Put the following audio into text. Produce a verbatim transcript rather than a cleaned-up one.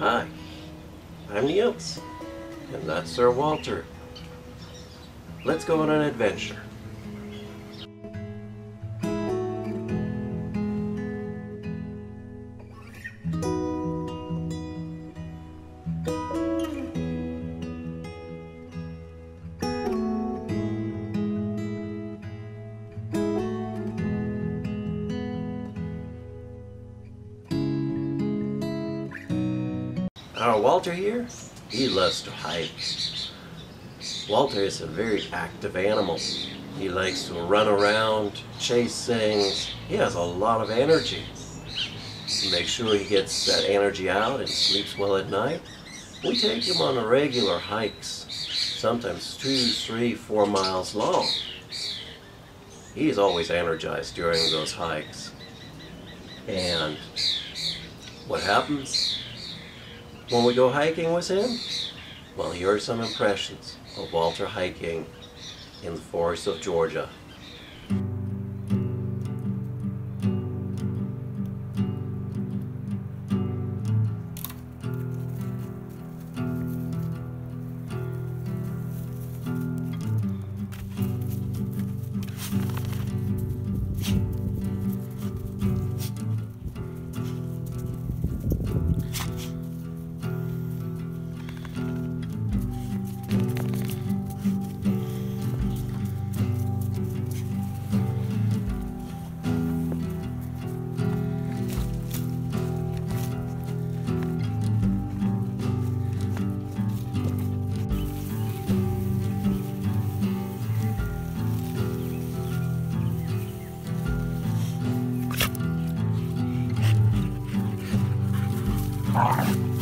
Hi, I'm Niels, and that's Sir Walter. Let's go on an adventure. Our Walter here, he loves to hike. Walter is a very active animal. He likes to run around, chase things. He has a lot of energy. Make sure he gets that energy out and sleeps well at night. We take him on regular hikes, sometimes two, three, four miles long. He's always energized during those hikes. And what happens? When we go hiking with him, well, here are some impressions of Walter hiking in the forests of Georgia. All right.